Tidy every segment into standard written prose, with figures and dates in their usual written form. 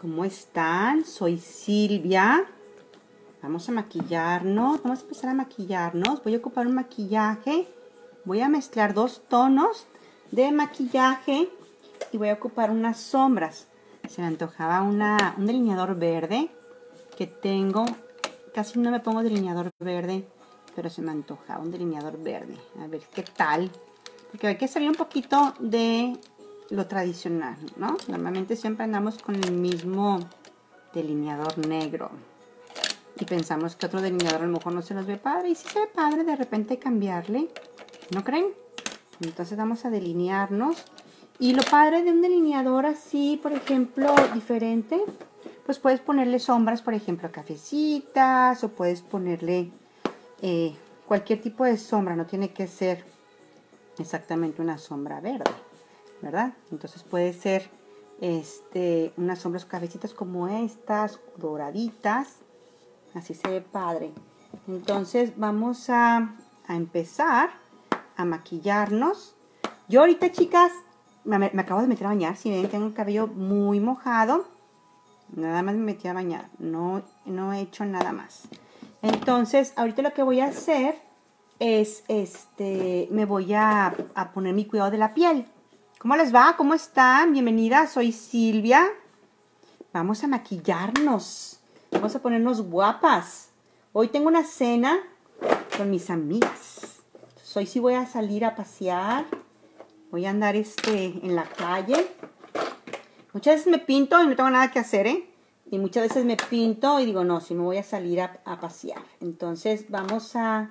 ¿Cómo están? Soy Silvia. Vamos a maquillarnos. Vamos a empezar a maquillarnos. Voy a ocupar un maquillaje. Voy a mezclar dos tonos de maquillaje. Y voy a ocupar unas sombras. Se me antojaba un delineador verde que tengo. Casi no me pongo delineador verde, pero se me antojaba un delineador verde. A ver qué tal. Porque hay que salir un poquito de lo tradicional, ¿no? Normalmente siempre andamos con el mismo delineador negro y pensamos que otro delineador a lo mejor no se nos ve padre, y si se ve padre de repente cambiarle, ¿no creen? Entonces vamos a delinearnos, y lo padre de un delineador así, por ejemplo, diferente, pues puedes ponerle sombras, por ejemplo, cafecitas, o puedes ponerle cualquier tipo de sombra, no tiene que ser exactamente una sombra verde, ¿verdad? Entonces puede ser unas sombras cafecitas como estas, doraditas. Así se ve padre. Entonces vamos a empezar a maquillarnos. Yo ahorita, chicas, me acabo de meter a bañar. Si ven, tengo el cabello muy mojado. Nada más me metí a bañar. No he hecho nada más. Entonces ahorita lo que voy a hacer es, me voy a poner mi cuidado de la piel. ¿Cómo les va? ¿Cómo están? Bienvenidas, soy Silvia. Vamos a maquillarnos. Vamos a ponernos guapas. Hoy tengo una cena con mis amigas. Entonces, hoy sí voy a salir a pasear. Voy a andar en la calle. Muchas veces me pinto y no tengo nada que hacer, ¿eh? Y muchas veces me pinto y digo, no, sí me voy a salir a pasear. Entonces vamos a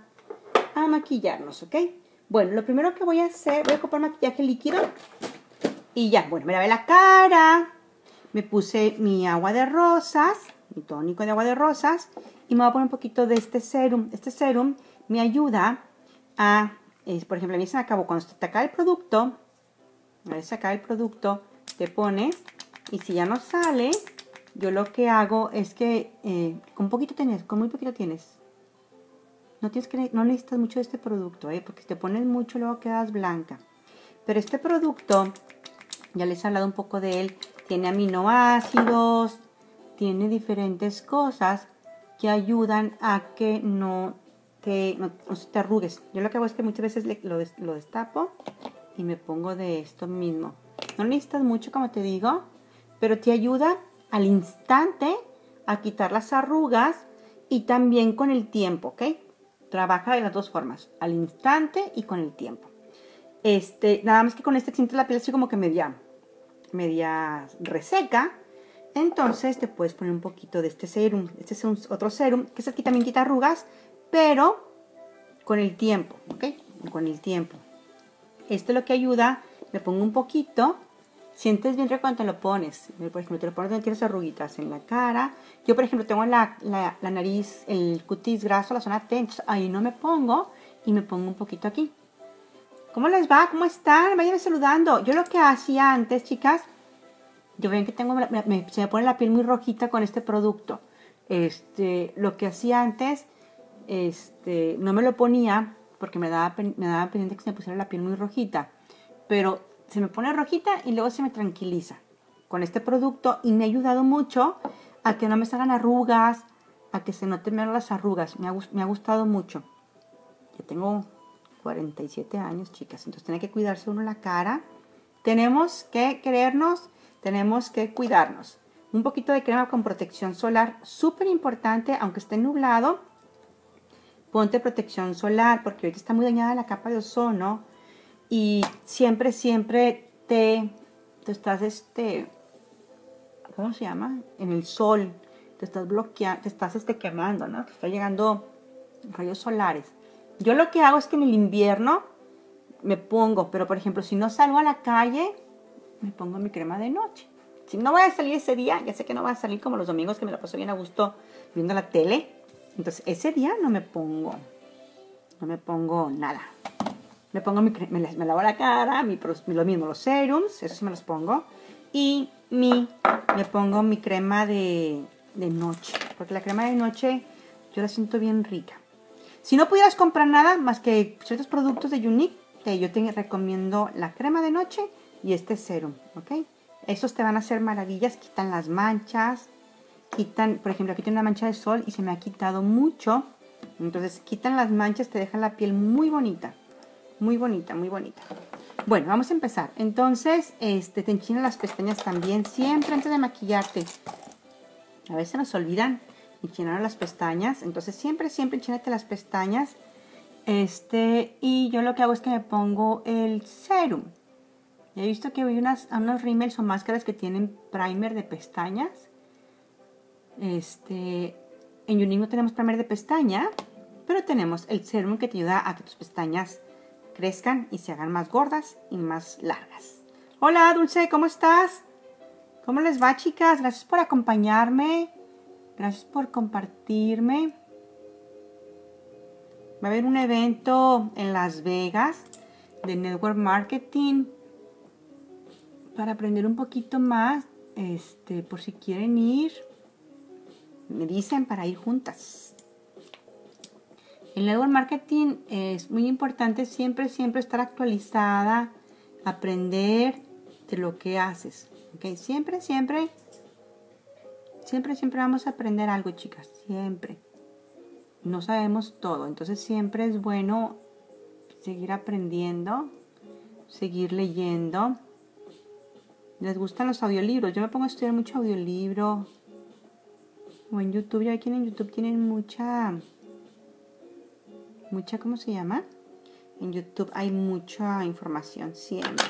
maquillarnos, ¿ok? Bueno, lo primero que voy a hacer, voy a comprar maquillaje líquido. Y ya, bueno, me lavé la cara. Me puse mi agua de rosas, mi tónico de agua de rosas. Y me voy a poner un poquito de este serum. Este serum me ayuda a, por ejemplo, a mí se me acabó. Cuando te acaba el producto, a veces acaba el producto, te pones. Y si ya no sale, yo lo que hago es que, con poquito tienes, con muy poquito tienes. No necesitas mucho de este producto, porque si te pones mucho luego quedas blanca. Pero este producto, ya les he hablado un poco de él, tiene aminoácidos, tiene diferentes cosas que ayudan a que no se te arrugues. Yo lo que hago es que muchas veces lo destapo y me pongo de esto mismo. No necesitas mucho, como te digo, pero te ayuda al instante a quitar las arrugas y también con el tiempo, ¿ok? Trabaja de las dos formas, al instante y con el tiempo. Nada más que con este sientes la piel así como que media reseca. Entonces te puedes poner un poquito de este serum. Este es otro serum, que este aquí también quita arrugas, pero con el tiempo, ¿ok? Con el tiempo. Este es lo que ayuda, le pongo un poquito. Sientes bien rico cuando te lo pones. Por ejemplo, te lo pones donde tienes arruguitas en la cara. Yo, por ejemplo, tengo la nariz, el cutis graso, la zona T. Ahí no me pongo y me pongo un poquito aquí. ¿Cómo les va? ¿Cómo están? Váyanme saludando. Yo lo que hacía antes, chicas, yo ven que se me pone la piel muy rojita con este producto. Lo que hacía antes, no me lo ponía porque me daba pendiente que se me pusiera la piel muy rojita. Pero se me pone rojita y luego se me tranquiliza con este producto, y me ha ayudado mucho a que no me salgan arrugas, a que se noten menos las arrugas. Me ha gustado mucho. Yo tengo 47 años, chicas, entonces tiene que cuidarse uno la cara. Tenemos que querernos, tenemos que cuidarnos. Un poquito de crema con protección solar, súper importante, aunque esté nublado, ponte protección solar, porque ahorita está muy dañada la capa de ozono. Y siempre, siempre te estás, ¿cómo se llama? En el sol, te estás bloqueando, te estás quemando, ¿no? Te están llegando rayos solares. Yo lo que hago es que en el invierno me pongo, pero por ejemplo, si no salgo a la calle, me pongo mi crema de noche. Si no voy a salir ese día, ya sé que no voy a salir como los domingos que me la paso bien a gusto viendo la tele. Entonces, ese día no me pongo nada. Me pongo me lavo la cara, lo mismo, los serums, eso sí me los pongo. Y me pongo mi crema de noche, porque la crema de noche yo la siento bien rica. Si no pudieras comprar nada más que ciertos productos de Younique, yo te recomiendo la crema de noche y este serum, ¿ok? Esos te van a hacer maravillas, quitan las manchas, quitan, por ejemplo, aquí tiene una mancha de sol y se me ha quitado mucho. Entonces quitan las manchas, te dejan la piel muy bonita, muy bonita, muy bonita. Bueno, vamos a empezar. Entonces, te enchinan las pestañas también, siempre antes de maquillarte. A veces nos olvidan enchinar las pestañas, entonces siempre, siempre enchínate las pestañas. Y yo lo que hago es que me pongo el serum. He visto que hay unos rímels o máscaras que tienen primer de pestañas. En Younique no tenemos primer de pestaña, pero tenemos el serum que te ayuda a que tus pestañas crezcan y se hagan más gordas y más largas. Hola Dulce, ¿cómo estás? ¿Cómo les va, chicas? Gracias por acompañarme. Gracias por compartirme. Va a haber un evento en Las Vegas de Network Marketing para aprender un poquito más, por si quieren ir. Me dicen para ir juntas. El Network Marketing es muy importante siempre, siempre estar actualizada, aprender de lo que haces. ¿Okay? Siempre, siempre, siempre, siempre vamos a aprender algo, chicas. Siempre. No sabemos todo, entonces siempre es bueno seguir aprendiendo, seguir leyendo. ¿Les gustan los audiolibros? Yo me pongo a estudiar mucho audiolibro. O en YouTube, ya aquí en YouTube tienen mucha, ¿cómo se llama? En YouTube hay mucha información siempre.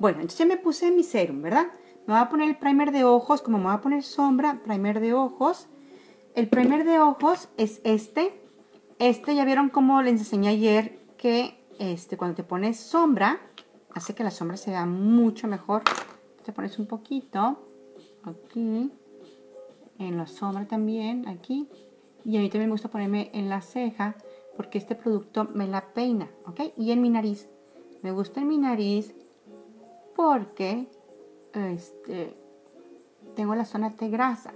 Bueno, entonces ya me puse mi serum, ¿verdad? Me voy a poner el primer de ojos, como me voy a poner sombra, primer de ojos. El primer de ojos es este. Ya vieron cómo les enseñé ayer que cuando te pones sombra, hace que la sombra se vea mucho mejor. Te pones un poquito aquí, en la sombra también, aquí. Y a mí también me gusta ponerme en la ceja porque este producto me la peina, ¿ok? Y en mi nariz. Me gusta en mi nariz porque tengo la zona T grasa.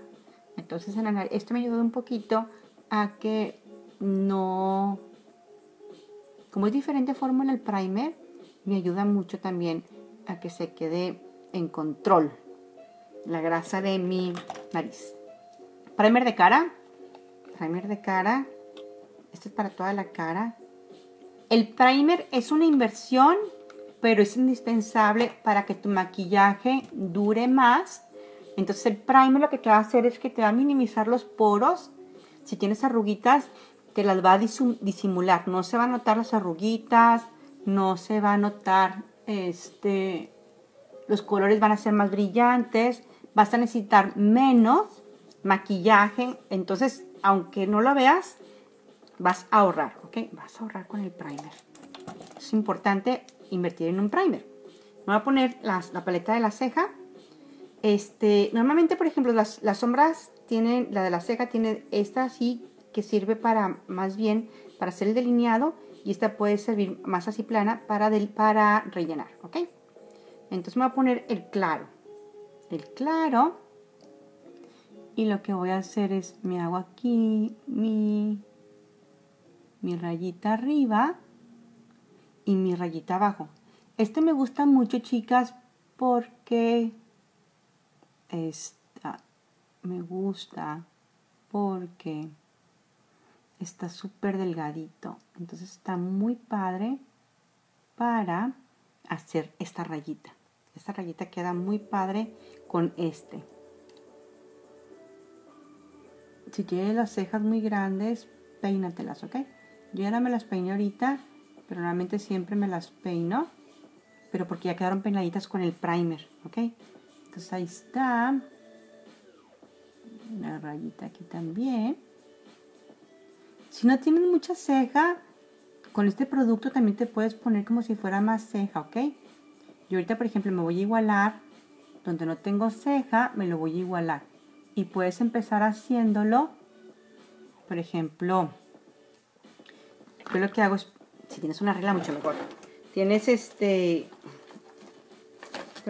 Entonces, en la nariz, esto me ayudó un poquito a que no... Como es diferente fórmula el primer, me ayuda mucho también a que se quede en control la grasa de mi nariz. Primer de cara. Primer de cara. Este es para toda la cara. El primer es una inversión, pero es indispensable para que tu maquillaje dure más. Entonces el primer lo que te va a hacer es que te va a minimizar los poros. Si tienes arruguitas, te las va a disimular. No se van a notar las arruguitas, no se va a notar, los colores van a ser más brillantes. Vas a necesitar menos maquillaje. Entonces, aunque no lo veas, vas a ahorrar, ¿ok? Vas a ahorrar con el primer. Es importante invertir en un primer. Me voy a poner la paleta de la ceja. Normalmente, por ejemplo, las sombras tienen, la de la ceja tiene esta así, que sirve para, más bien, para hacer el delineado, y esta puede servir más así plana para rellenar, ¿ok? Entonces me voy a poner el claro. El claro, y lo que voy a hacer es, me hago aquí mi rayita arriba y mi rayita abajo. Me gusta mucho, chicas, porque... me gusta porque está súper delgadito. Entonces está muy padre para hacer esta rayita. Esta rayita queda muy padre con este. Si tienes las cejas muy grandes, peínatelas, ¿ok? Yo ya no me las peiné ahorita, pero normalmente siempre me las peino. Pero porque ya quedaron peinaditas con el primer, ¿ok? Entonces ahí está, una rayita aquí también. Si no tienen mucha ceja, con este producto también te puedes poner como si fuera más ceja, ¿ok? Yo ahorita, por ejemplo, me voy a igualar, donde no tengo ceja, me lo voy a igualar. Y puedes empezar haciéndolo, por ejemplo, yo lo que hago es, si tienes una regla mucho mejor, tienes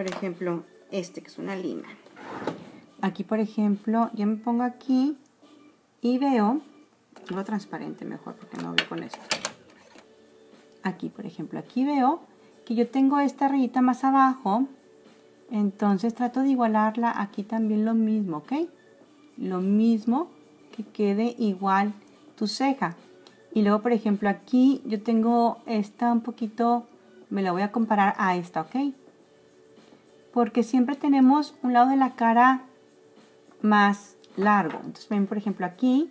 por ejemplo... que es una lima. Aquí, por ejemplo, yo me pongo aquí y veo, lo transparente mejor porque no veo con esto. Aquí, por ejemplo, aquí veo que yo tengo esta rayita más abajo, Entonces trato de igualarla aquí también lo mismo, ¿ok? Lo mismo, que quede igual tu ceja. Y luego, por ejemplo, aquí yo tengo esta un poquito, me la voy a comparar a esta, ¿ok? Porque siempre tenemos un lado de la cara más largo. Entonces, ven, por ejemplo, aquí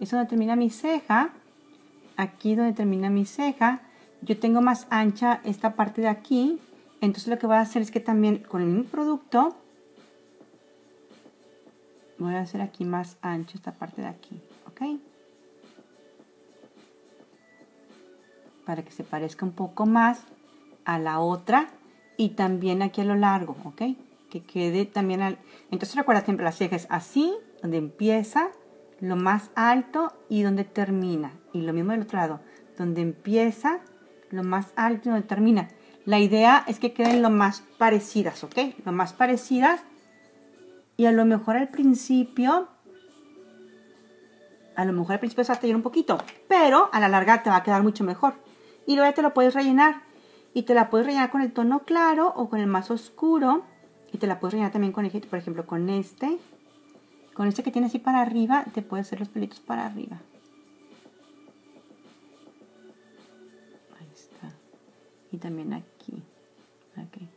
es donde termina mi ceja. Aquí donde termina mi ceja, yo tengo más ancha esta parte de aquí. Entonces lo que voy a hacer es que también con el mismo producto voy a hacer aquí más ancho esta parte de aquí, ¿ok? Para que se parezca un poco más a la otra y también aquí a lo largo, ¿ok? Que quede también al... Entonces recuerda siempre las cejas así, donde empieza, lo más alto y donde termina. Y lo mismo del otro lado, donde empieza, lo más alto y donde termina. La idea es que queden lo más parecidas, ¿ok? Lo más parecidas. Y a lo mejor al principio se va a tallar un poquito, pero a la larga te va a quedar mucho mejor. Y luego ya te lo puedes rellenar. Y te la puedes rellenar con el tono claro o con el más oscuro. Y te la puedes rellenar también con, por ejemplo, con este. Con este que tiene así para arriba, te puedes hacer los pelitos para arriba. Ahí está. Y también aquí. Okay.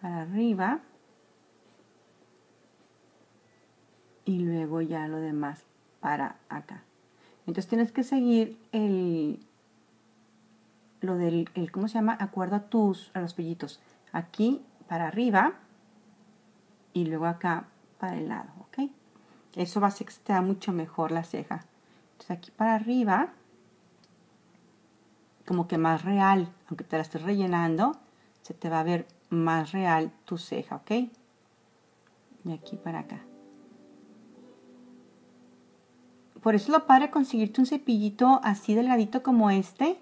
Para arriba. Y luego ya lo demás para acá. Entonces tienes que seguir ¿cómo se llama? Acuerdo a los pellitos. Aquí para arriba y luego acá para el lado, ¿ok? Eso va a hacer que te da mucho mejor la ceja. Entonces aquí para arriba, como que más real, aunque te la estés rellenando, se te va a ver más real tu ceja, ¿ok? Y aquí para acá. Por eso lo padre conseguirte un cepillito así delgadito como este,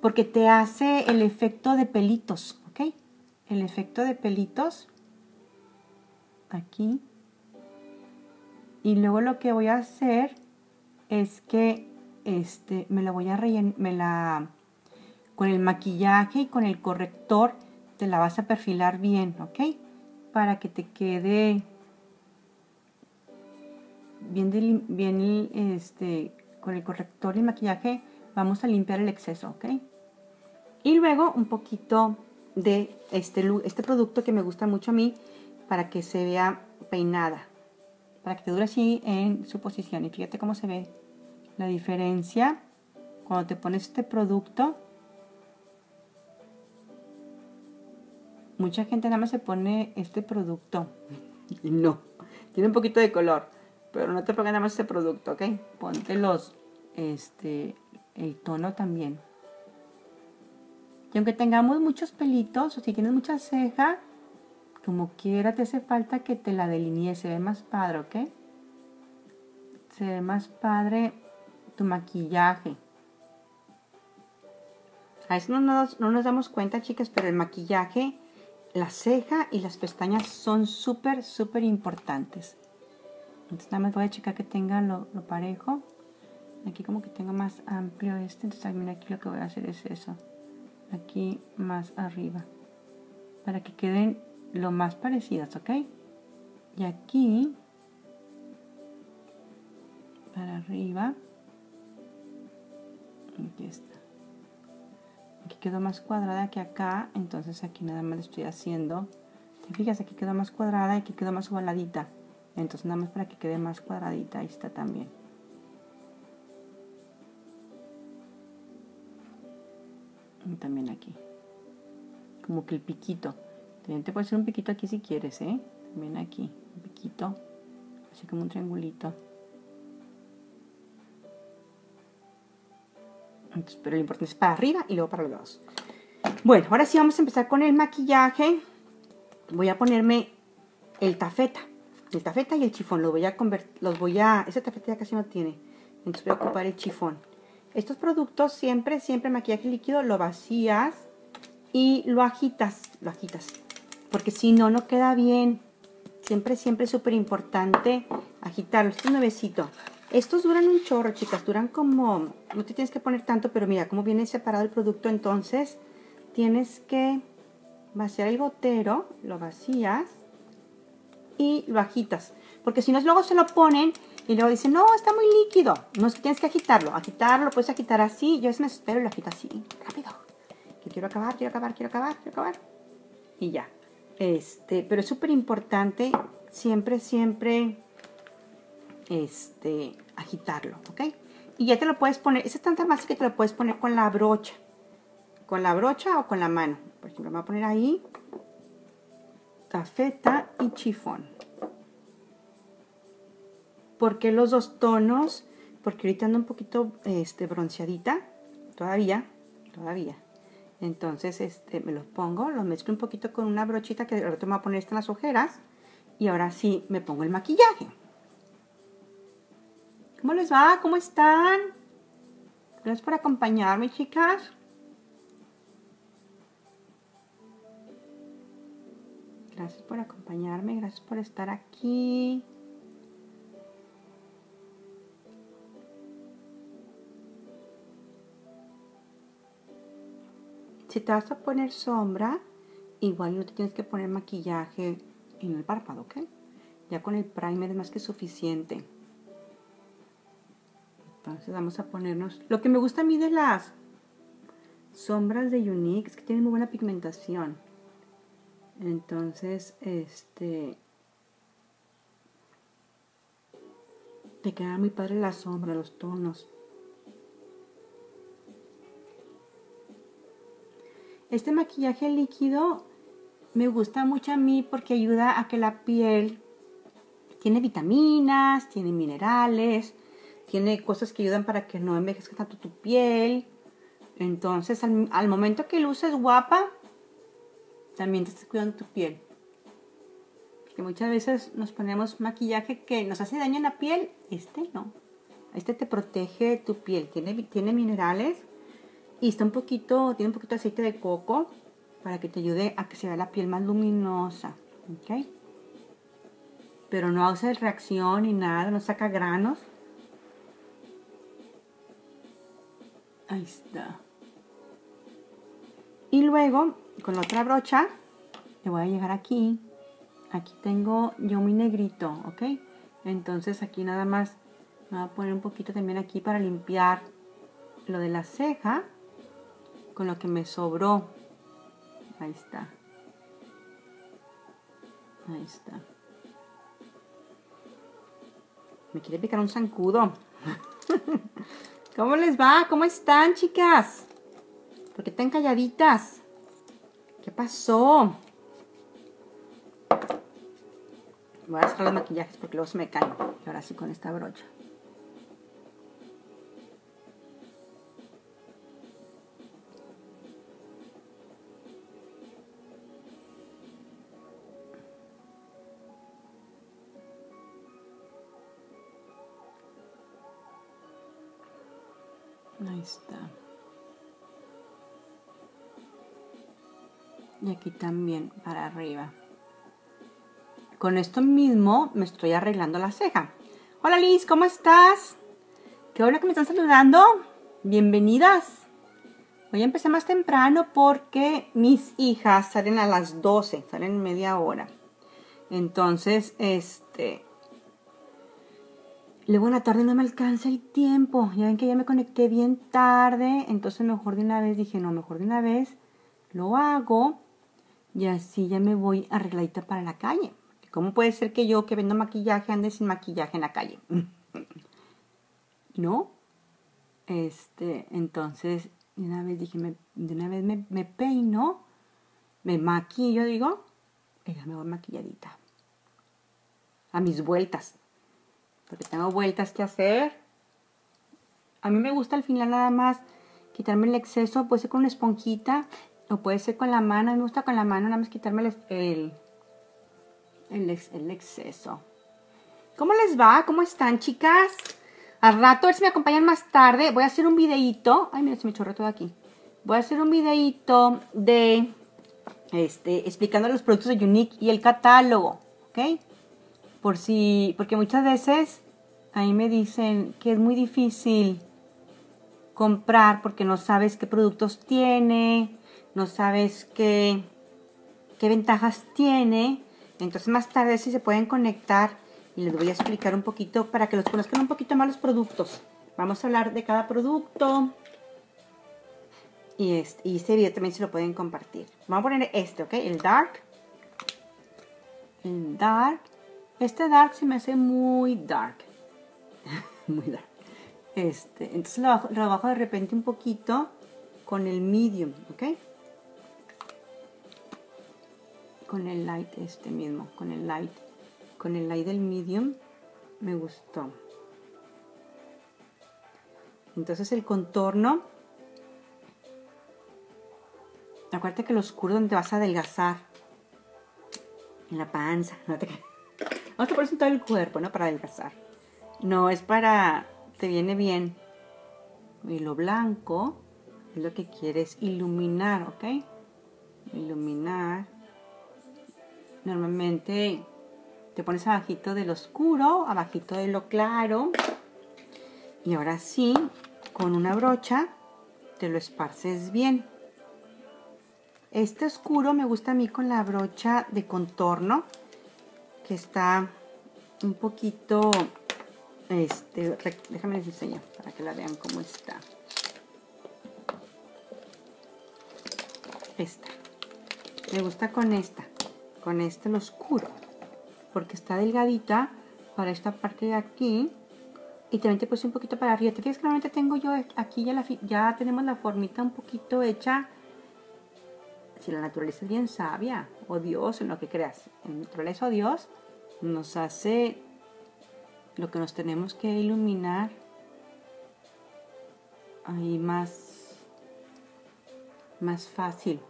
porque te hace el efecto de pelitos, ¿ok? El efecto de pelitos aquí. Y luego lo que voy a hacer es que me la voy a rellenar con el maquillaje y con el corrector te la vas a perfilar bien, ¿ok? Para que te quede bien, con el corrector y el maquillaje vamos a limpiar el exceso, ¿ok? Y luego un poquito de este producto que me gusta mucho a mí para que se vea peinada, para que te dure así en su posición. Y fíjate cómo se ve la diferencia cuando te pones este producto. Mucha gente nada más se pone este producto y no, tiene un poquito de color. Pero no te pongas nada más este producto, ¿ok? Ponte el tono también. Y aunque tengamos muchos pelitos, o si tienes mucha ceja, como quiera te hace falta que te la delinees. Se ve más padre, ¿ok? Se ve más padre tu maquillaje. A veces no nos damos cuenta, chicas, pero el maquillaje, la ceja y las pestañas son súper, súper importantes. Entonces nada más voy a checar que tenga lo parejo. Aquí como que tengo más amplio entonces también aquí lo que voy a hacer es eso. Aquí más arriba. Para que queden lo más parecidas, ¿ok? Y aquí, para arriba. Aquí está. Aquí quedó más cuadrada que acá, entonces aquí nada más le estoy haciendo. ¿Te fijas? Aquí quedó más cuadrada y aquí quedó más ovaladita. Entonces nada más para que quede más cuadradita. Ahí está también. Y también aquí. Como que el piquito. También te puede hacer un piquito aquí si quieres, ¿eh? También aquí. Un piquito. Así como un triangulito. Entonces, pero lo importante es para arriba y luego para los lados. Bueno, ahora sí vamos a empezar con el maquillaje. Voy a ponerme el tafeta. El tafeta y el chifón, ese tafeta ya casi no tiene, entonces voy a ocupar el chifón. Estos productos siempre maquillaje líquido, lo vacías y lo agitas, porque si no, no queda bien. Siempre es súper importante agitarlo. Este es nuevecito. Estos duran un chorro, chicas, duran como, no te tienes que poner tanto, pero mira, como viene separado el producto, entonces tienes que vaciar el gotero, lo vacías y lo agitas. Porque si no, luego se lo ponen y luego dicen, no, está muy líquido. No, es que tienes que agitarlo. Lo puedes agitar así. Yo a veces me espero y lo agito así, rápido. Que quiero acabar. Y ya. Pero es súper importante siempre agitarlo, ¿ok? Y ya te lo puedes poner. Esa es tanta masa que te lo puedes poner con la brocha. Con la brocha o con la mano. Por ejemplo, me voy a poner ahí cafeta y chifón. ¿Por qué los dos tonos? Porque ahorita ando un poquito bronceadita. Todavía. Entonces me los pongo, los mezclo un poquito con una brochita que ahorita me voy a poner en las ojeras. Y ahora sí me pongo el maquillaje. ¿Cómo les va? ¿Cómo están? Gracias por acompañarme, chicas. Gracias por acompañarme, gracias por estar aquí. Si te vas a poner sombra, igual no te tienes que poner maquillaje en el párpado, ¿ok? Ya con el primer es más que suficiente. Entonces vamos a ponernos... Lo que me gusta a mí de las sombras de Younique es que tienen muy buena pigmentación. Entonces, te queda muy padre la sombra, los tonos. Este maquillaje líquido me gusta mucho a mí porque ayuda a que la piel tiene vitaminas, tiene minerales, tiene cosas que ayudan para que no envejezca tanto tu piel. Entonces, al momento que luces guapa, también te estás cuidando tu piel. Porque muchas veces nos ponemos maquillaje que nos hace daño en la piel. Este no. Este te protege tu piel. Tiene minerales. Y tiene un poquito de aceite de coco para que te ayude a que se vea la piel más luminosa, ¿ok? Pero no hace reacción ni nada, no saca granos. Ahí está. Y luego, con la otra brocha, le voy a llegar aquí. Aquí tengo yo mi negrito, ¿ok? Entonces aquí nada más me voy a poner un poquito también aquí para limpiar lo de la ceja. Con lo que me sobró. Ahí está. Ahí está. Me quiere picar un zancudo. ¿Cómo les va? ¿Cómo están, chicas? ¿Por qué están calladitas? ¿Qué pasó? Voy a cerrar los maquillajes porque luego se me caen. Y ahora sí con esta brocha. Ahí está. Y aquí también para arriba. Con esto mismo me estoy arreglando la ceja. Hola Liz, ¿cómo estás? Qué bueno que me están saludando. Bienvenidas. Hoy empecé más temprano porque mis hijas salen a las 12. Salen en media hora. Entonces, luego en la tarde no me alcanza el tiempo. Ya ven que ya me conecté bien tarde. Entonces mejor de una vez dije, no, mejor de una vez lo hago. Y así ya me voy arregladita para la calle. ¿Cómo puede ser que yo que vendo maquillaje ande sin maquillaje en la calle? ¿No? Entonces de una vez dije, me peino. Me maquillo, digo. Y ya me voy maquilladita. A mis vueltas. Porque tengo vueltas que hacer. A mí me gusta al final nada más quitarme el exceso. Puede ser con una esponjita o puede ser con la mano. A mí me gusta con la mano nada más quitarme el exceso. ¿Cómo les va? ¿Cómo están, chicas? Al rato, a ver si me acompañan más tarde. Voy a hacer un videíto. Ay, mira, se me chorró todo aquí. Voy a hacer un videíto de... explicando los productos de Younique y el catálogo. ¿Ok? Porque muchas veces ahí me dicen que es muy difícil comprar porque no sabes qué productos tiene, no sabes qué qué ventajas tiene. Entonces más tarde si se pueden conectar y les voy a explicar un poquito para que los conozcan un poquito más los productos. Vamos a hablar de cada producto. Y este video también se lo pueden compartir. Vamos a poner este, ¿ok? El dark. El dark. Este dark se me hace muy dark. Muy dark. Entonces lo bajo de repente un poquito con el medium, ¿ok? Con el light mismo. Con el light. Con el light del medium. Me gustó. Entonces el contorno. Acuérdate que lo oscuro donde te vas a adelgazar. En la panza. No te... Vamos a poner en todo el cuerpo, ¿no? Para adelgazar. No, es para... Te viene bien. Y lo blanco es lo que quieres iluminar, ¿ok? Iluminar. Normalmente te pones abajito del oscuro, abajito de lo claro. Y ahora sí, con una brocha, te lo esparces bien. Este oscuro me gusta a mí con la brocha de contorno, que está un poquito, déjame les enseño para que la vean cómo está. Esta, me gusta con esta el oscuro, porque está delgadita para esta parte de aquí y también te puse un poquito para arriba. Te fijas que normalmente tengo yo aquí ya tenemos la formita un poquito hecha. Si la naturaleza es bien sabia, o Dios, en lo que creas, en naturaleza o Dios, nos hace lo que nos tenemos que iluminar. Ahí más fácil.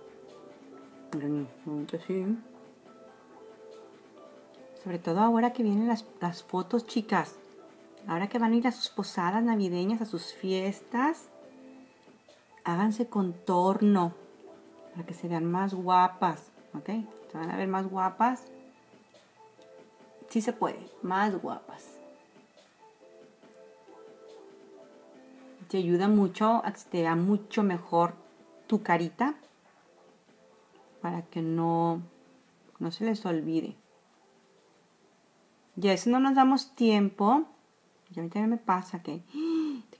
Sobre todo ahora que vienen las fotos, chicas. Ahora que van a ir a sus posadas navideñas, a sus fiestas, háganse contorno. Para que se vean más guapas, ¿ok? Se van a ver más guapas. Sí se puede, más guapas. Te ayuda mucho a que te vea mucho mejor tu carita. Para que no se les olvide. Ya eso no nos damos tiempo. Ya a mí también me pasa que...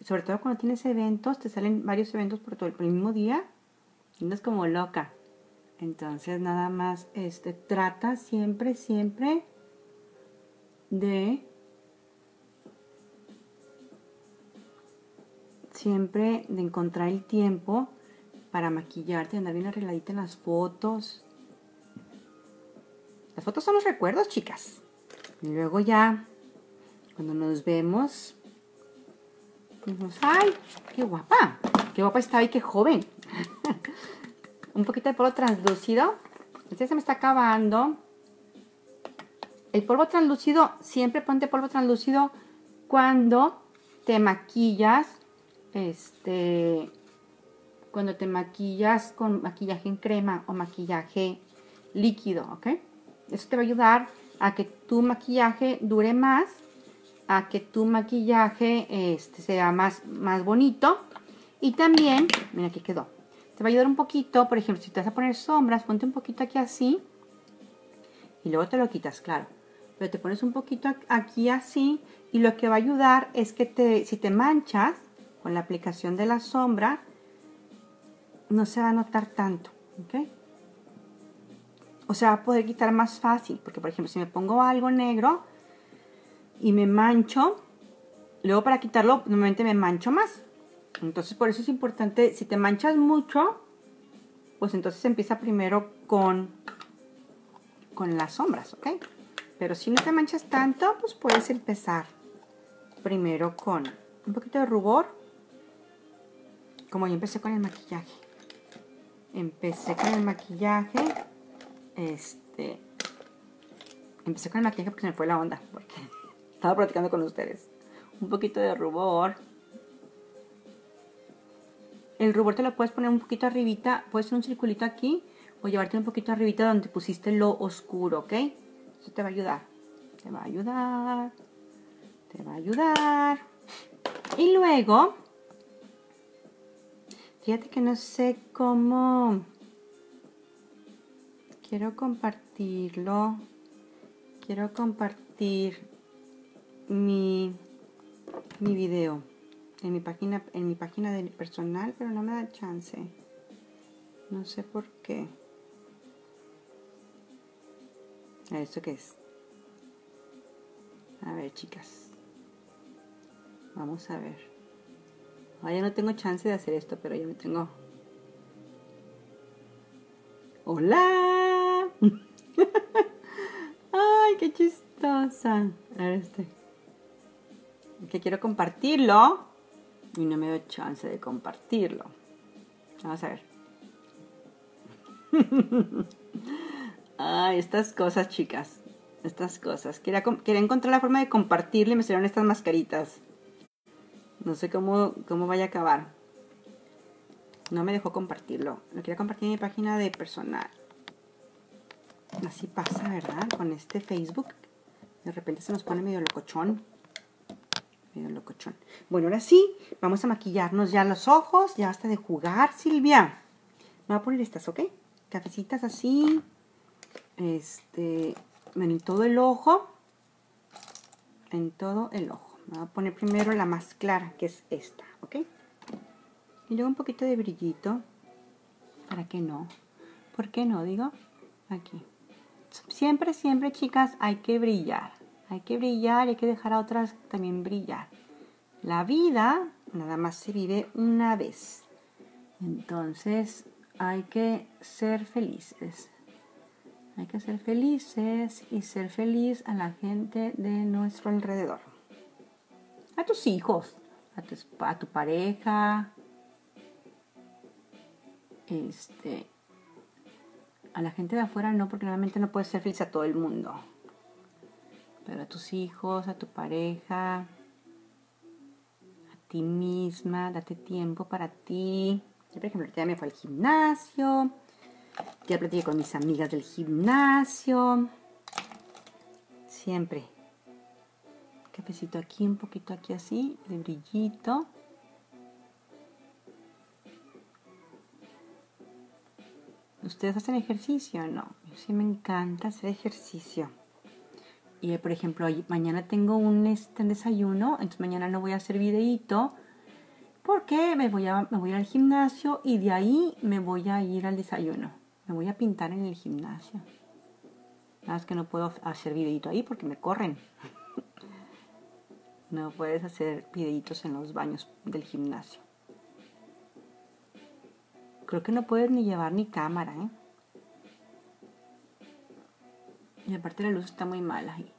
Sobre todo cuando tienes eventos, te salen varios eventos por el mismo día. Andas como loca. Entonces nada más trata siempre de encontrar el tiempo para maquillarte, andar bien arregladita en las fotos. Las fotos son los recuerdos, chicas. Y luego ya cuando nos vemos dijimos, ¡ay! ¡Qué guapa! ¡Qué guapa está y qué joven! Un poquito de polvo translúcido. Este se me está acabando. El polvo translúcido, siempre ponte polvo translúcido cuando te maquillas. Cuando te maquillas con maquillaje en crema o maquillaje líquido, ¿ok? Eso te va a ayudar a que tu maquillaje dure más, a que tu maquillaje sea más bonito. Y también, mira, aquí quedó. Te va a ayudar un poquito, por ejemplo, si te vas a poner sombras, ponte un poquito aquí así. Y luego te lo quitas, claro. Pero te pones un poquito aquí así. Y lo que va a ayudar es que si te manchas con la aplicación de la sombra, no se va a notar tanto, ¿ok? O sea, va a poder quitar más fácil. Porque, por ejemplo, si me pongo algo negro y me mancho, luego para quitarlo, normalmente me mancho más. Entonces por eso es importante, si te manchas mucho, pues entonces empieza primero con las sombras, ¿ok? Pero si no te manchas tanto, pues puedes empezar primero con un poquito de rubor. Como yo empecé con el maquillaje. Empecé con el maquillaje porque se me fue la onda, porque estaba platicando con ustedes. Un poquito de rubor. El rubor te lo puedes poner un poquito arribita, puedes hacer un circulito aquí o llevarte un poquito arribita donde pusiste lo oscuro, ¿ok? Eso te va a ayudar, te va a ayudar, te va a ayudar. Y luego, fíjate que no sé cómo, Quiero compartirlo. Quiero compartir mi video en mi página de personal, pero no me da chance. No sé por qué. A ver, ¿esto qué es? A ver, chicas. Vamos a ver. Ahora ya no tengo chance de hacer esto, pero ya me tengo. ¡Hola! ¡Ay, qué chistosa! A ver este. Que quiero compartirlo y no me doy chance de compartirlo. Vamos a ver. Ay, estas cosas, chicas. Estas cosas. Quería encontrar la forma de compartirle y me salieron estas mascaritas. No sé cómo vaya a acabar. No me dejó compartirlo. Lo quería compartir en mi página de personal. Así pasa, ¿verdad? Con este Facebook. De repente se nos pone medio locochón. Bueno, ahora sí, vamos a maquillarnos ya los ojos. Ya basta de jugar, Silvia. Me voy a poner estas, ¿ok? Cafecitas así. En todo el ojo. Me voy a poner primero la más clara, que es esta, ¿ok? Y luego un poquito de brillito. ¿Para qué no? ¿Por qué no? Digo, aquí. Siempre, siempre, chicas, hay que brillar. Hay que brillar, hay que dejar a otras también brillar. La vida nada más se vive una vez. Entonces hay que ser felices. Hay que ser felices y ser feliz a la gente de nuestro alrededor. A tus hijos, a tu pareja, a la gente de afuera no, porque normalmente no puedes ser feliz a todo el mundo. Pero a tus hijos, a tu pareja, a ti misma, date tiempo para ti. Yo, por ejemplo, ya me fui al gimnasio, ya platiqué con mis amigas del gimnasio. Siempre. Cafecito aquí, un poquito aquí así, de brillito. ¿Ustedes hacen ejercicio o no? Yo sí me encanta hacer ejercicio. Y por ejemplo, mañana tengo un desayuno, entonces mañana no voy a hacer videíto porque me voy a ir al gimnasio y de ahí me voy a ir al desayuno. Me voy a pintar en el gimnasio. Nada más que no puedo hacer videíto ahí porque me corren. No puedes hacer videitos en los baños del gimnasio. Creo que no puedes ni llevar ni cámara, ¿eh? Y aparte la luz está muy mala ahí.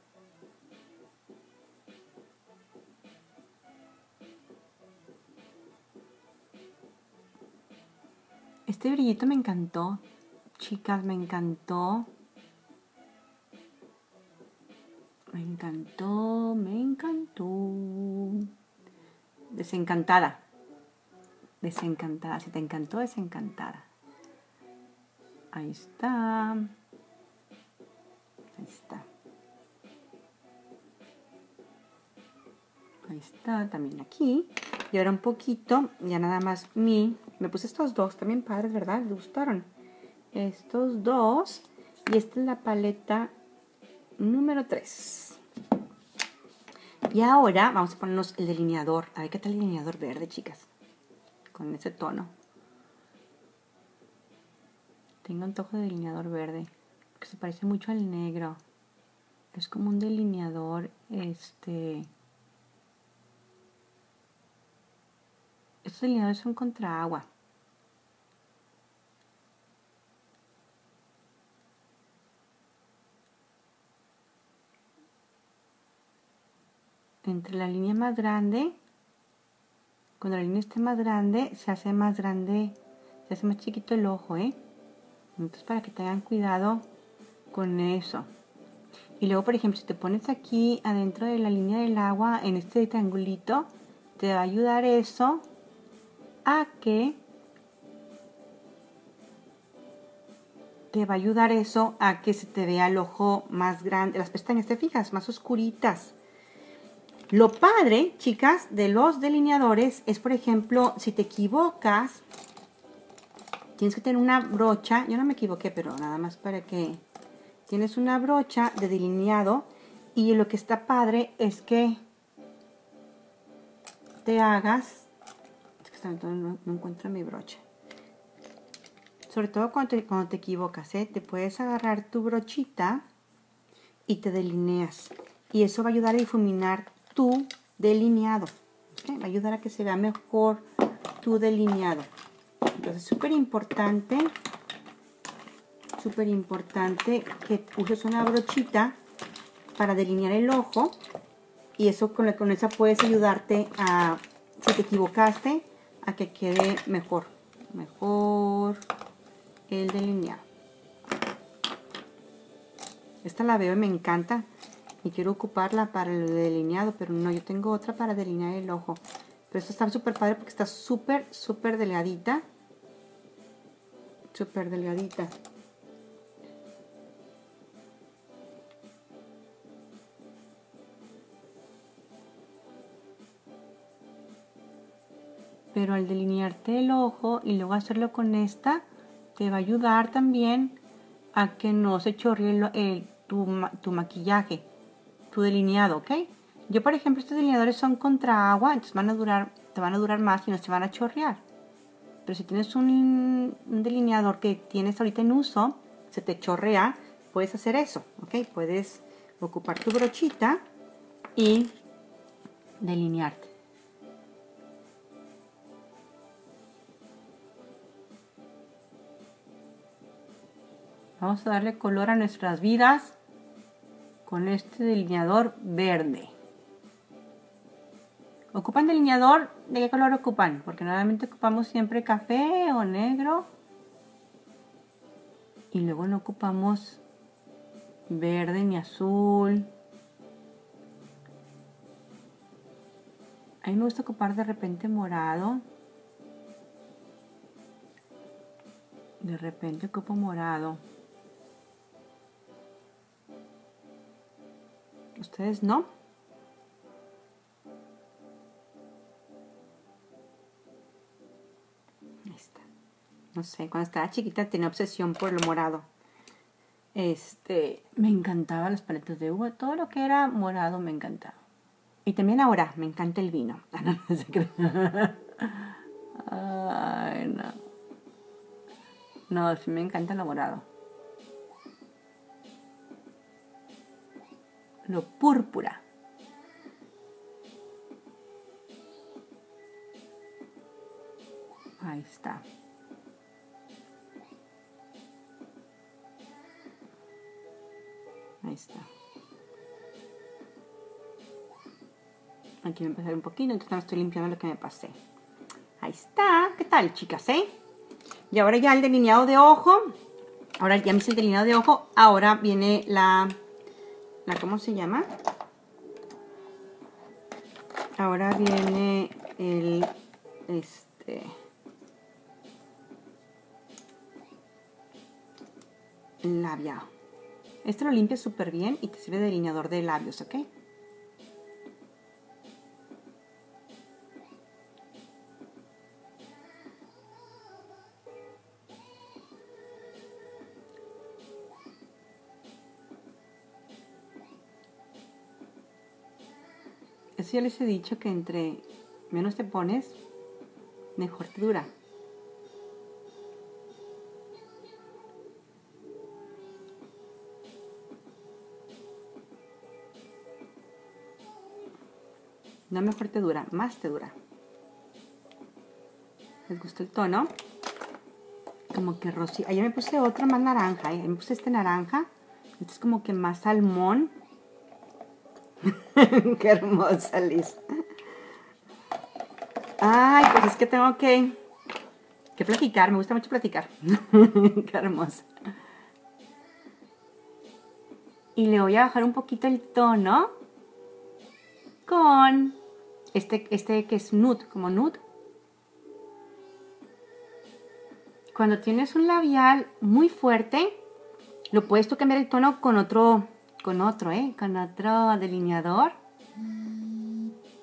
Este brillito me encantó. Chicas, me encantó. Me encantó. Desencantada. Si te encantó, desencantada. Ahí está. Ahí está, también aquí. Y ahora un poquito, ya nada más me puse estos dos, también padres, ¿verdad? ¿Les gustaron? Estos dos. Y esta es la paleta número 3. Y ahora vamos a ponernos el delineador. A ver qué tal el delineador verde, chicas. Con ese tono. Tengo antojo de delineador verde. Que se parece mucho al negro. Es como un delineador, Estos delineadores son contra agua. Entre la línea más grande, cuando la línea esté más grande, se hace más chiquito el ojo, ¿eh? Entonces, para que tengan cuidado con eso. Y luego, por ejemplo, si te pones aquí adentro de la línea del agua, en este triangulito, te va a ayudar eso a que se te vea el ojo más grande, las pestañas, te fijas, más oscuritas. Lo padre, chicas, de los delineadores es, por ejemplo, si te equivocas, tienes que tener una brocha, yo no me equivoqué, pero nada más para que... Tienes una brocha de delineado y lo que está padre es que te hagas... No encuentro mi brocha. Sobre todo cuando te equivocas, ¿eh? Te puedes agarrar tu brochita y te delineas. Y eso va a ayudar a difuminar tu delineado. ¿Okay? Va a ayudar a que se vea mejor tu delineado. Entonces, súper importante que uses una brochita para delinear el ojo. Y eso con esa puedes ayudarte a, si te equivocaste, a que quede mejor. Mejor el delineado. Esta la veo y me encanta. Y quiero ocuparla para el delineado, pero no, yo tengo otra para delinear el ojo. Pero esta está súper padre porque está súper delgadita. Súper delgadita. Pero al delinearte el ojo y luego hacerlo con esta, te va a ayudar también a que no se chorree tu maquillaje, tu delineado, ¿ok? Yo, por ejemplo, estos delineadores son contra agua, entonces te van a durar más y no se van a chorrear. Pero si tienes un delineador que tienes ahorita en uso, se te chorrea, puedes hacer eso, ¿ok? Puedes ocupar tu brochita y delinearte. Vamos a darle color a nuestras vidas con este delineador verde. ¿Ocupan delineador? ¿De qué color ocupan? Porque normalmente ocupamos siempre café o negro. Y luego no ocupamos verde ni azul. A mí me gusta ocupar de repente morado. De repente ocupo morado. ¿Ustedes no? Ahí está. No sé, cuando estaba chiquita tenía obsesión por lo morado. Me encantaban las paletas de uva. Todo lo que era morado me encantaba. Y también ahora me encanta el vino. Ah, no, no sé qué. Ay, no. No, sí me encanta el morado. Lo púrpura. Ahí está. Ahí está. Aquí voy a pasar un poquito, entonces estoy limpiando lo que me pasé. Ahí está. ¿Qué tal, chicas, eh? Y ahora ya el delineado de ojo. Ahora ya me hice el delineado de ojo. Ahora viene la ¿cómo se llama? Ahora viene el el labiado. Este lo limpia súper bien y te sirve de delineador de labios, ¿ok? Eso ya les he dicho, que entre menos te pones, mejor te dura. No mejor te dura, más te dura. ¿Les gustó el tono? Como que rosita. Ayer me puse otro más naranja, ¿eh? Me puse este naranja. Este es como que más salmón. Qué hermosa, Liz. Ay, pues es que tengo que platicar. Me gusta mucho platicar. Qué hermosa. Y le voy a bajar un poquito el tono con este que es nude, como nude. Cuando tienes un labial muy fuerte, lo puedes tú cambiar el tono con otro. Con otro delineador.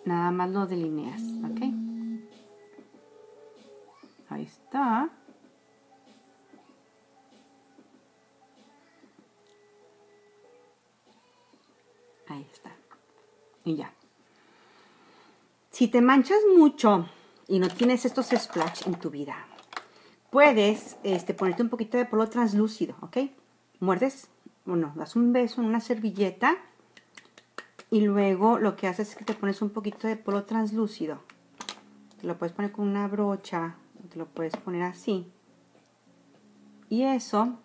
Nada más lo delineas, ¿ok? Ahí está. Ahí está. Y ya. Si te manchas mucho y no tienes estos splash en tu vida, puedes ponerte un poquito de polvo translúcido, ¿ok? Muerdes, bueno, das un beso en una servilleta y luego lo que haces es que te pones un poquito de polvo translúcido. Te lo puedes poner con una brocha, te lo puedes poner así. Y eso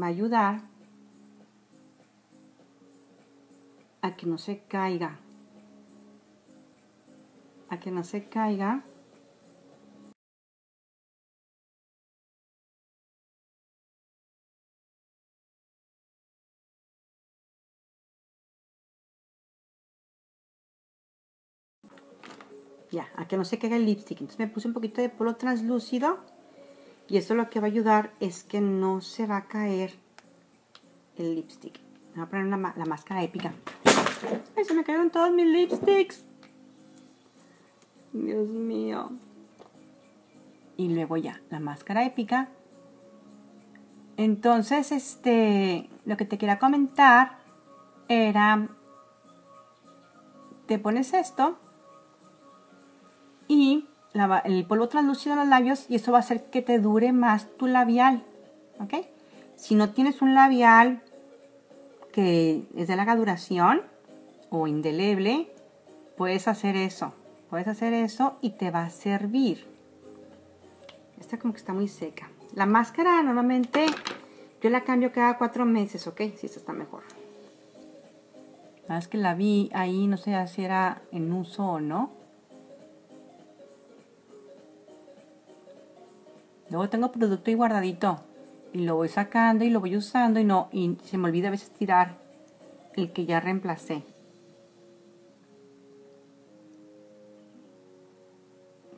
va a ayudar a que no se caiga. A que no se caiga. Ya, a que no se caiga el lipstick. Entonces me puse un poquito de polvo translúcido. Y esto lo que va a ayudar es que no se va a caer el lipstick. Me voy a poner la máscara épica. ¡Ay, se me cayeron todos mis lipsticks! Dios mío. Y luego ya, la máscara épica. Entonces, lo que te quería comentar era... Te pones esto... Y el polvo translúcido en los labios, y eso va a hacer que te dure más tu labial, ¿ok? Si no tienes un labial que es de larga duración o indeleble, puedes hacer eso y te va a servir. Esta como que está muy seca. La máscara normalmente yo la cambio cada 4 meses, ¿ok? Si esta está mejor. La verdad es que la vi ahí, no sé si era en uso o no. Luego tengo producto y guardadito y lo voy sacando y lo voy usando y se me olvida a veces tirar el que ya reemplacé.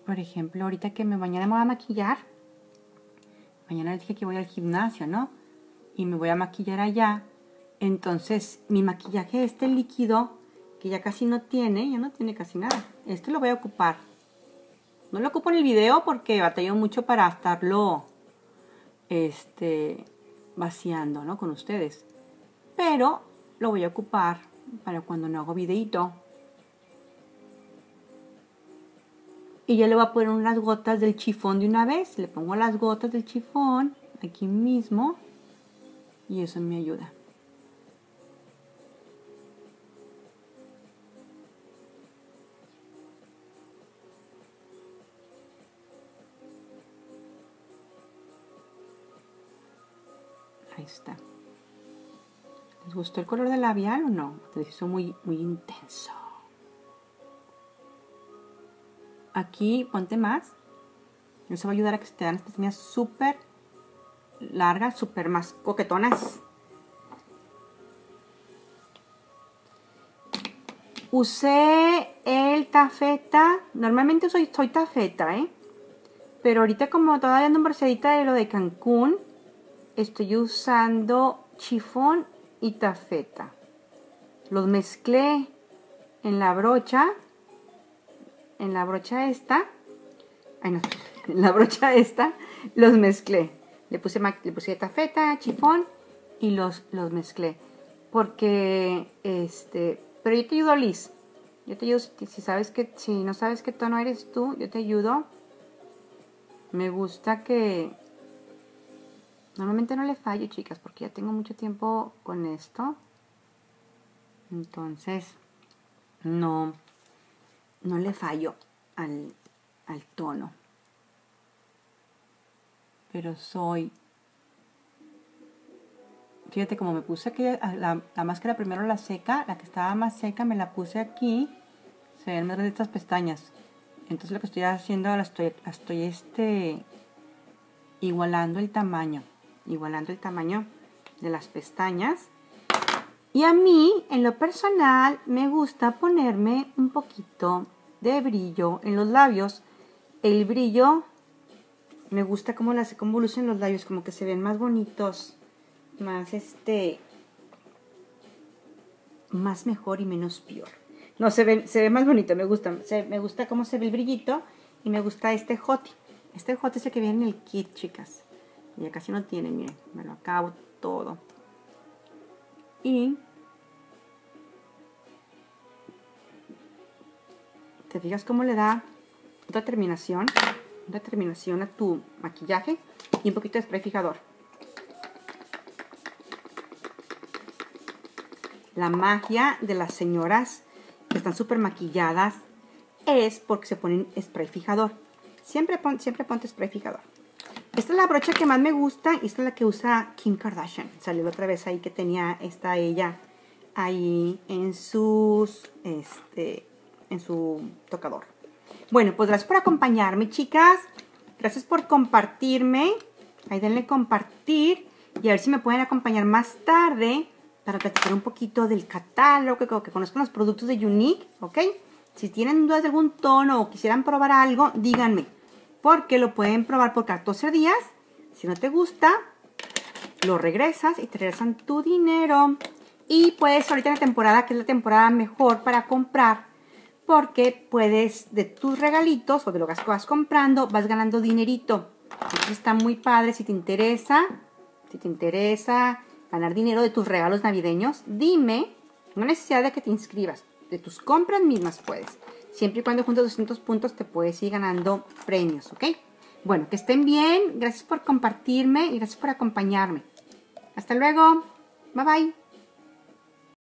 Por ejemplo, ahorita que mañana me voy a maquillar, mañana les dije que voy al gimnasio, ¿no? Y me voy a maquillar allá. Entonces, mi maquillaje, este líquido, que ya casi no tiene, casi nada. Este lo voy a ocupar. No lo ocupo en el video porque batallo mucho para estarlo vaciando, ¿no? Con ustedes. Pero lo voy a ocupar para cuando no hago videito. Y ya le voy a poner unas gotas del chifón de una vez. Le pongo las gotas del chifón aquí mismo. Y eso me ayuda. Ahí está. ¿Les gustó el color del labial o no? Les hizo muy, muy intenso. Aquí ponte más. Eso va a ayudar a que se te dan las pestañas súper largas, súper más coquetonas. Usé el tafeta. Normalmente soy tafeta, ¿eh? Pero ahorita como todavía ando en mercedita de lo de Cancún, estoy usando chifón y tafeta. Los mezclé en la brocha. En la brocha esta. Ay, no. En la brocha esta los mezclé. Le puse tafeta, chifón y los mezclé. Porque, pero yo te ayudo, Liz. Yo te ayudo si no sabes qué tono eres tú, yo te ayudo. Me gusta que... Normalmente no le fallo, chicas, porque ya tengo mucho tiempo con esto. Entonces, no le fallo al tono. Pero soy... Fíjate, como me puse aquí, la máscara primero la seca, la que estaba más seca me la puse aquí. Se ven más de estas pestañas. Entonces lo que estoy haciendo, la estoy igualando el tamaño. Igualando el tamaño de las pestañas. Y a mí, en lo personal, me gusta ponerme un poquito de brillo en los labios. El brillo, me gusta cómo lucen los labios, como que se ven más bonitos, más más mejor y menos peor. No, se ve más bonito, me gusta. Me gusta cómo se ve el brillito y me gusta este jote. Este jote es el que viene en el kit, chicas. Ya casi no tiene, miren, me lo acabo todo. Y te fijas cómo le da otra terminación a tu maquillaje y un poquito de spray fijador. La magia de las señoras que están súper maquilladas es porque se ponen spray fijador. Siempre ponte spray fijador. Esta es la brocha que más me gusta y esta es la que usa Kim Kardashian. Salió otra vez ahí que tenía esta ella ahí en sus en su tocador. Bueno, pues gracias por acompañarme, chicas. Gracias por compartirme. Ahí denle compartir y a ver si me pueden acompañar más tarde para platicar un poquito del catálogo, que conozcan los productos de Younique, ¿ok? Si tienen dudas de algún tono o quisieran probar algo, díganme, porque lo pueden probar por 14 días. Si no te gusta, lo regresas y te regresan tu dinero. Y pues ahorita en la temporada, que es la temporada mejor para comprar, porque puedes, de tus regalitos o de lo que vas comprando, vas ganando dinerito. Entonces está muy padre. Si te interesa ganar dinero de tus regalos navideños, dime, no hay necesidad de que te inscribas. De tus compras mismas puedes. Siempre y cuando juntas 200 puntos te puedes ir ganando premios, ¿ok? Bueno, que estén bien. Gracias por compartirme y gracias por acompañarme. Hasta luego. Bye, bye.